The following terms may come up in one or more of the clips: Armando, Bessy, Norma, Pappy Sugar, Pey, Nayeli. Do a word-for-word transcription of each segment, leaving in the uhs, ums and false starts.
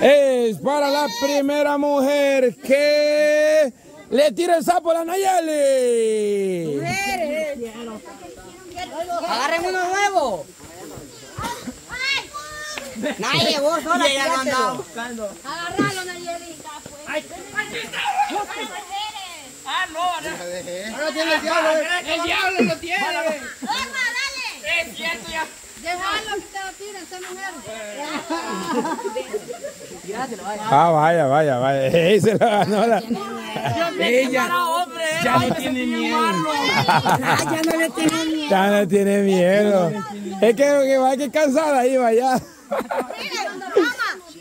es para la primera mujer que le tira el sapo a la Nayeli. Mujeres, agarren uno nuevo. Nadie, vos sola ya lo andaba buscando. Agarralo, Nayeli. ¡Ay, ah, no, no! ¡No lo tiene el diablo! ¡El diablo lo tiene! ¡Norma, dale! ¡Es cierto ya! ¡Déjalo que te lo tiren, esta mujer! ¡Ah, vaya, vaya, vaya! ¡Ey, se lo ganó la! ¡Ella! ¡Ya no tiene miedo! ¡Ya no le tiene miedo! ¡Ya no tiene miedo! Es que va que cansada ahí, vaya.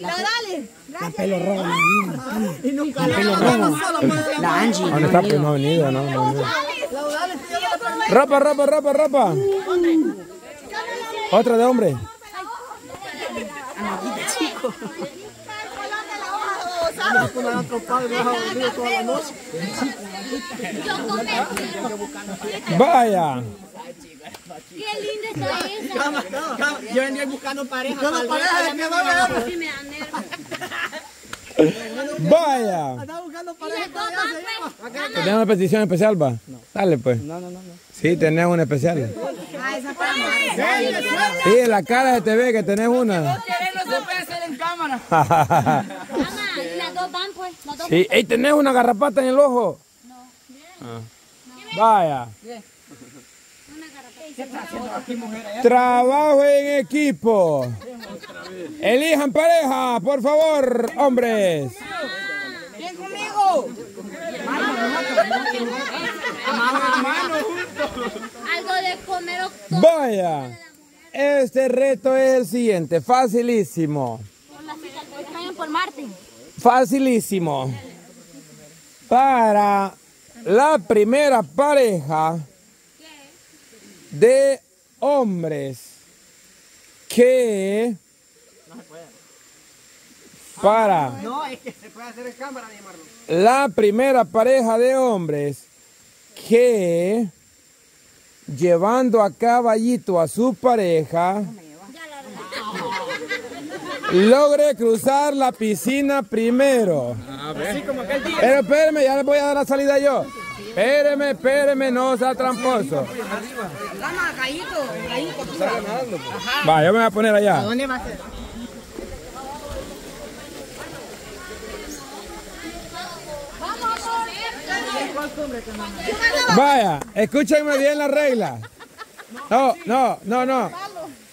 ¡La dale! La pelo rojo, y nunca la pelo rojo. La Angie. No está pues, no venido, no. no, no. Ropa, ropa, ropa, ropa. Otra de hombre. Chico. Vaya. Qué linda está esa. Cama, cama. Yo venía buscando pareja. Yo no pareja, que va a ver. Vaya. Andaba buscando pareja. ¿Tenés una petición especial, va? No. Dale, pues. No, no, no. Sí, tenés una especial. Ah, esa para María. Sí, en la cara de T V que tenés una. No querés, no se puede hacer en cámara. Mamá, las dos van, pues. Sí, ey, tenés una garrapata en el ojo. No. Vaya. Trabajo en equipo. Elijan pareja, por favor, hombres. Ven conmigo. Algo de comer. Vaya. Este reto es el siguiente, facilísimo. Facilísimo. Para la primera pareja de hombres que no se puede. Para no, es que se puede hacer en cámara, la primera pareja de hombres que llevando a caballito a su pareja logre cruzar la piscina primero. Así como aquel día. Pero espérame, ya les voy a dar la salida yo. Espéreme, espéreme, no sea tramposo. Vamos, gallito, gallito. Va, yo me voy a poner allá. ¿A dónde va a ser? Vaya, escúchenme bien la regla. No, no, no, no.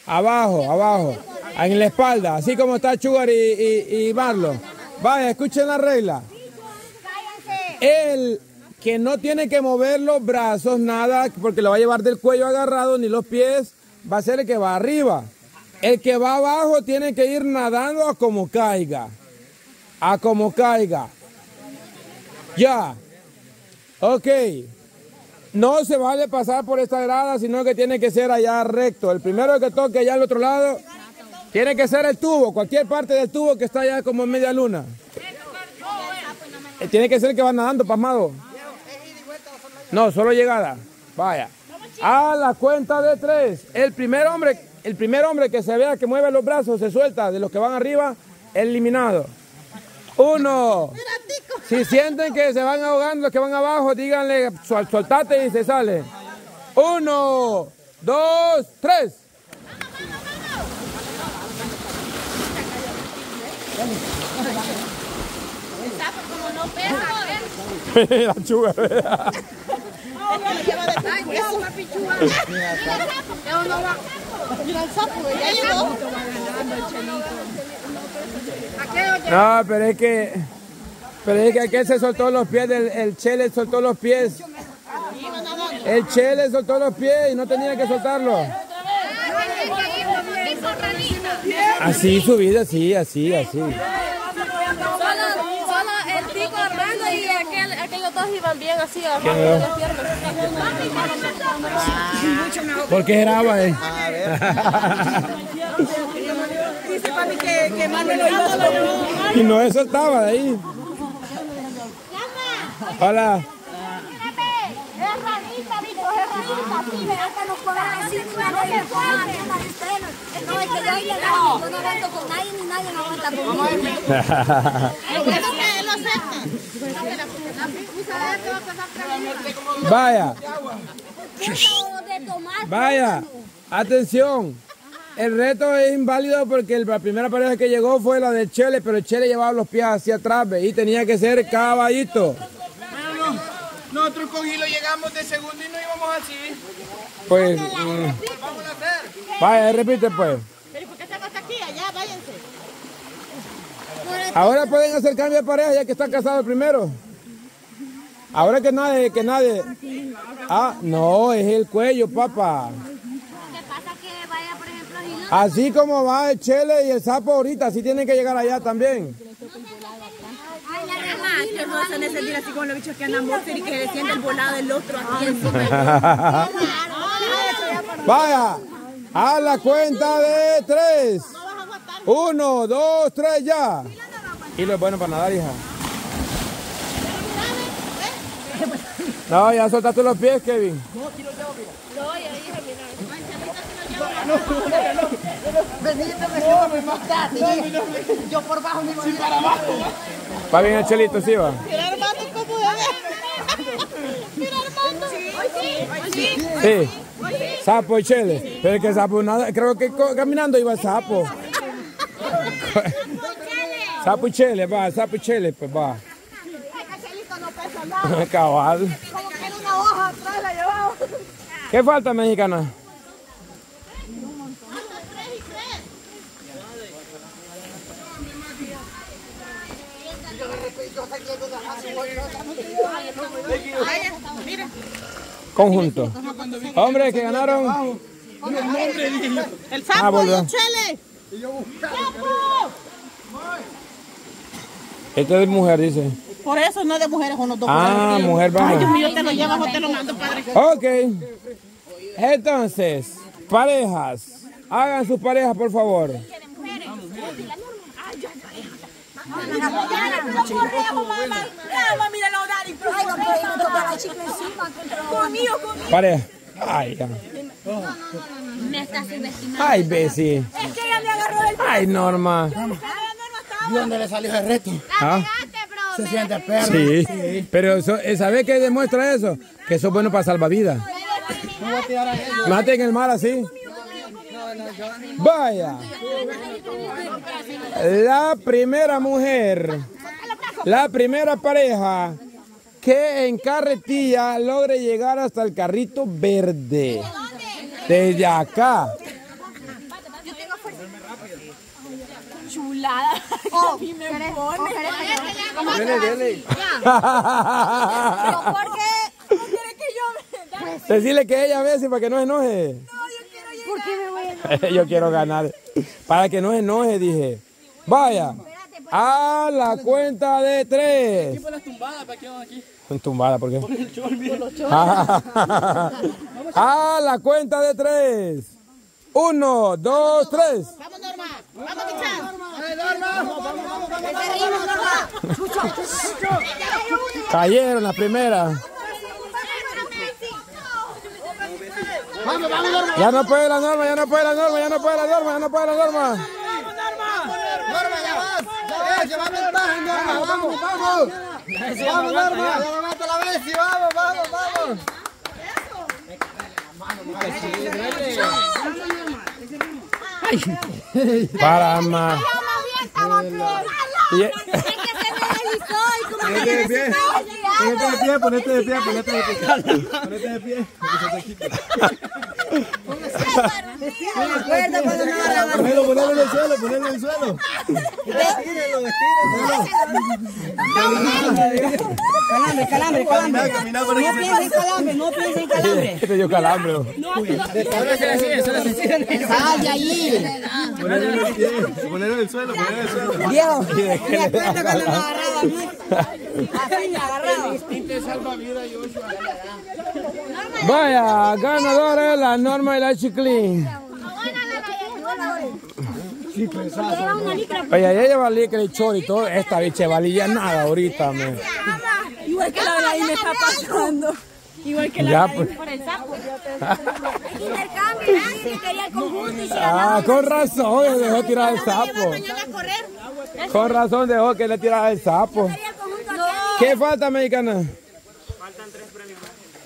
Abajo, abajo. En la espalda, así como está Sugar y, y, y Marlon. Vaya, escuchen la regla. El... que no tiene que mover los brazos, nada, porque lo va a llevar del cuello agarrado, ni los pies, va a ser el que va arriba. El que va abajo tiene que ir nadando a como caiga. A como caiga. Ya. Ok. No se vale pasar por esta grada, sino que tiene que ser allá recto. El primero que toque allá al otro lado, tiene que ser el tubo, cualquier parte del tubo que está allá como en media luna. Tiene que ser el que va nadando, pasmado. No, solo llegada. Vaya. A la cuenta de tres. El primer hombre, el primer hombre que se vea que mueve los brazos, se suelta de los que van arriba, eliminado. Uno. Si sienten que se van ahogando los que van abajo, díganle, soltate y se sale. Uno, dos, tres. La chuga, ¿verdad? No, pero es que pero es que aquel se soltó los pies, el, el Che le soltó los pies. El Che le soltó los pies y no tenía que soltarlo. Así su vida, así, así, así. Iban bien así, agarrando las piernas. ¿Por qué era agua, eh? A ver. Dice papi que, que Manuel lo hizo. Y no eso estaba de ahí. Hola. Es ranita, Vico, es ranita. aquí, hasta nos cobran así, no es que yo llegué, yo no aguanto con nadie, ni nadie me aguanta conmigo. Vaya, vaya, atención. El reto es inválido porque la primera pareja que llegó fue la de Chele, pero Chele llevaba los pies hacia atrás, ¿ve? Y tenía que ser caballito. Pero no, nosotros con Gilo llegamos de segundo y no íbamos así. Pues, pues eh, vamos a hacer. Vaya, repite pues. Pero ¿por qué están hasta aquí? Allá, váyanse. Ahora pueden hacer cambio de pareja ya que están casados primero. Ahora que nadie, que nadie. Ah, no, es el cuello, papá. Así como va el Chele y el sapo ahorita, así tienen que llegar allá también. Ay, que no se necesita así con los bichos que andan monster y que desciende el volado del otro aquí en su medio. Vaya, a la cuenta de tres. Uno, dos, tres, ya. Y lo es bueno para nadar, hija. No, ya soltaste los pies, Kevin. No, aquí los llevo, mira. No, ya dije, mira. No, no, no. Venite, me mataste. Yo por bajo ni voy para abajo. Va bien el Chelito, sí va. Mira Armando cómo es. Mira Armando. Sí, sí, sí. Sapo y Chele. Pero es que sapo nada, creo que caminando iba el sapo. Sapo y Chele, va, sapo y Chele, pues va. Chelito no pesa nada. Cabal. Como que era una hoja atrás la llevaba. ¿Qué falta, mexicana? Conjunto. Hombres que ganaron. El sapo y el Chele. Este es de mujer, dice. Por eso no es de mujeres con los dos. Ah, mujer baja. Ay, Dios mío, te lo llevas o te lo mando, padre. Ok. Entonces, parejas. Hagan sus parejas, por favor. Pareja. Ay, ya. No, no, no, no. Me estás subestimando. Ay, Bessy. Es que ella me agarró el. Ay, Norma. ¿De dónde le salió el reto? ¿Ah? Se siente perro. Sí. Sí. Pero eso, ¿sabes qué demuestra eso? Que eso es bueno para salvavidas. Mate en el mar así. Vaya. La primera mujer, la primera pareja que en carretilla logre llegar hasta el carrito verde. Desde acá. Chulada. Oh, me pone. ¿Pero por qué? ¿No quiere que yo? Decirle que ella vea si para que no se enoje. ¿Por qué me voy a enojar? Yo quiero ganar. Para que no se enoje, dije. Vaya. A la cuenta de tres. ¿Qué fue las tumbadas? ¿Para qué van aquí? ¿Tumbadas? ¿Por qué? Por el chol, bien. A la cuenta de tres. Uno, dos, tres. Vamos, Norma. Vamos, Tichán. Vamos, vamos, vamos, vamos. Cayeron las primeras. Ya no puede la Norma, ya no puede la Norma, ya no puede la Norma, ya no puede la Norma. ¡Vamos, Norma! ¡Norma, ya vas! ¡Ya vas! ¡Ya vas ventaja, Norma! ¡Vamos, vamos! ¡Vamos, Norma! ¡Ya me mato la vez y vamos, vamos, vamos! ¡Para más! Ponete de pie, ponete de pie, ponete de pie, ponete de pie. Ponelo, ponelo en el suelo, ponelo en el suelo. Estírenlo, estírenlo. Calambre, calambre, calambre. No piensen calambre. Este dio calambre. Sal de allí. Ponelo en el suelo, ponelo en el suelo. Viejo, me acuerdo cuando nos agarraba a vaya, ganadora la Norma y la Chiclín. Oye, ya lleva licra y chor y todo. Esta bicha valía nada ahorita, me. Igual que la de ahí me está pasando. Igual que la pues. Por el sapo. El intercambio, que quería el conjunto y se ganaba. Ah, con razón, le dejó tirar el sapo. Con razón dejó que le tirara el sapo. ¿Qué falta, mexicana? Faltan tres premios.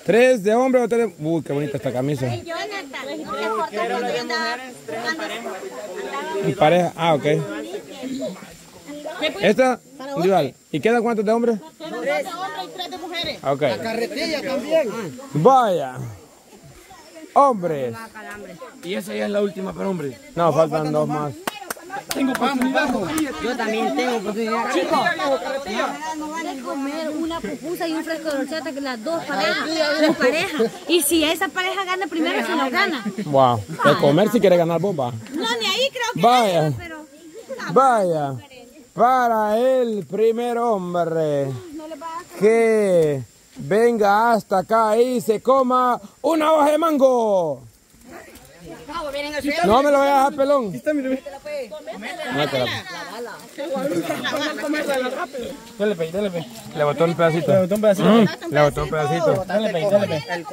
¿Tres de hombre o tres? Uy, qué bonita esta camisa. En pareja, ah, ok. ¿Esta? Individual. ¿Y quedan cuántos de hombres? Quedan dos de hombres y tres de mujeres. Okay. La carretilla también. Vaya. Hombres. Y esa ya es la última para hombres. No, faltan dos más. Tengo oportunidad. Yo también tengo oportunidad. Chicos, van a comer una pupusa y un fresco de horchata, que las dos parejas, tres parejas. Y si esa pareja gana primero, se lo gana. Wow. De comer si quiere ganar bomba. No, ni ahí creo que vaya. Eso, pero... Vaya. Para el primer hombre que venga hasta acá y se coma una hoja de mango. No me lo voy a dejar pelón. Dale, pe, dale, pe. Le botó un pedacito. Le botó un pedacito. Le botó un pedacito. Dale, pe, dale, pe. Dale,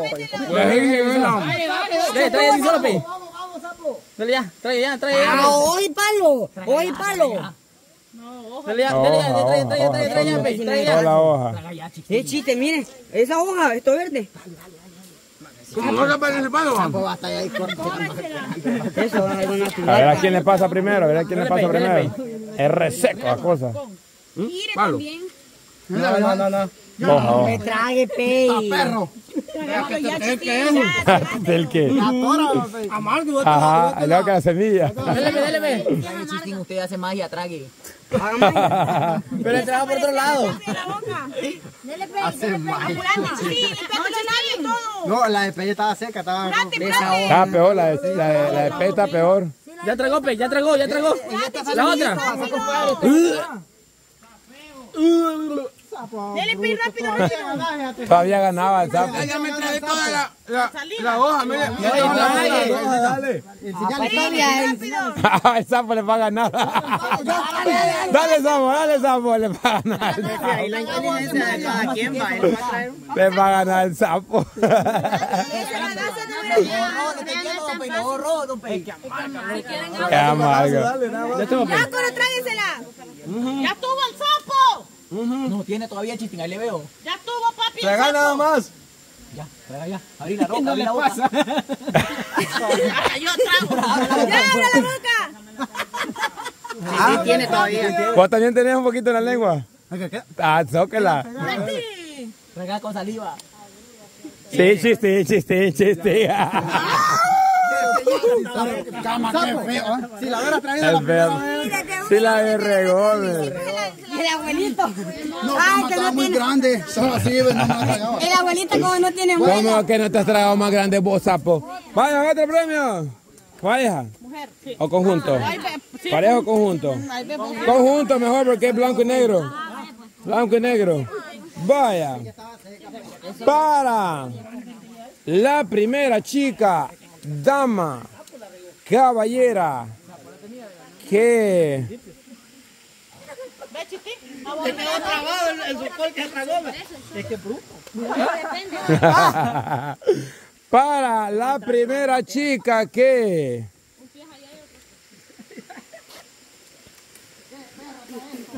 trae así solo, pe. Dale ya, trae ya, trae ya. Hoy palo, hoy palo. Dale ya, dale ya, trae, trae, trae, trae, trae, trae la hoja. Eh, chiste, miren, esa hoja, esto verde. ¿Cómo no le pasa el palo? A ver a quién le pasa primero, a ver a quién le pasa primero. Es reseco la cosa. Palo. No, no, no, no. No me trague, pey. Perro. ¿Del qué? Amargo. Ajá, le hago la semilla. Dale, dale, dale. Chistín, usted hace magia, trague. Pero le trago por otro lado. Dele, pey. Hace magia. No, la de pey estaba seca, estaba... Estaba peor, la de pey está peor. Ya tragó, pey, ya tragó, ya tragó. La otra. Dele, pey, rápido, rápido. Todavía ganaba el sapo. Ya me traje toda la, la, la hoja, mire. Dale, dale. El sapo le va a ganar. Dale, sapo, dale, sapo, le va a ganar. Le va a ganar el sapo. Qué amargo. Ya, coro, tráguensela. Ya tuvo el sapo. Uh -huh. No tiene todavía, Chistín, ahí le veo. Ya tuvo, papi. Traga nada más. Ya, traga ya. Abrí la boca, no abrí la boca. Yo trago. Ya, abre la boca. Ah, sí, tiene todavía. Vos también tenés un poquito en la lengua. ¿Qué? Ah, zóquela. Traga con saliva. Sí, Chistín, Chistín, Chistín. Cama, qué feo. Si la hubiera traído la primera vez. Si la hubiera regado. El abuelito. No, ay, que no muy tiene... grande. Solo así, no. El abuelito como no tiene mucho. ¿Cómo que no te has tragado más grande vos, sapo? Vaya, otro premio. Pareja. Mujer. Sí. O conjunto. Ah, sí. Pareja o conjunto. Ay, conjunto mejor porque es blanco y negro. Blanco y negro. Vaya. Para la primera chica, dama, caballera, que... Se quedó trabado el sucol que tragó. Es que brujo. Para la primera chica que...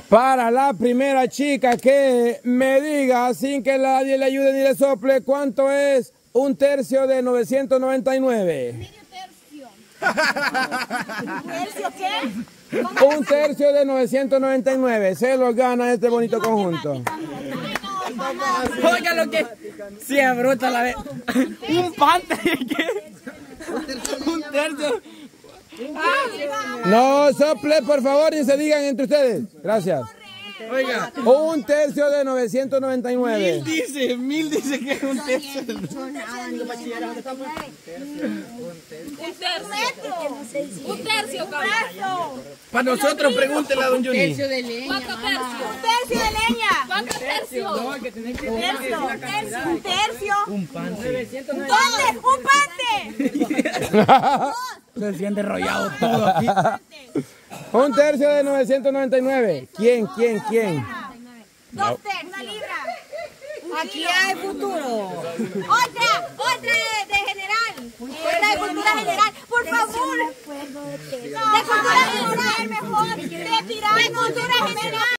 Para la primera chica que me diga sin que nadie le ayude ni le sople cuánto es un tercio de novecientos noventa y nueve. Medio tercio. ¿Tercio qué? Un tercio de novecientos noventa y nueve, se los gana este bonito conjunto. Oiga lo que... Sí, es bruta la vez. Un pante, ¿qué? Un tercio. No sople, por favor, y se digan entre ustedes. Gracias. Oiga. Un tercio de novecientos noventa y nueve. Mil dice, mil dice que es un tercio. Un tercio. Un tercio. Para nosotros, pregúntela a don Juni. Un tercio de leña. Un tercio de leña. Un tercio. Un tercio. Un tercio. Un pante. Un pante. Se siente enrollado todo aquí. Un tercio de novecientos noventa y nueve. ¿Quién, quién, quién? Dos tercios. Una libra. Aquí hay futuro. Otra, otra de, de general. Otra de cultura general. Por favor. De cultura general mejor. De tirarnos cultura general.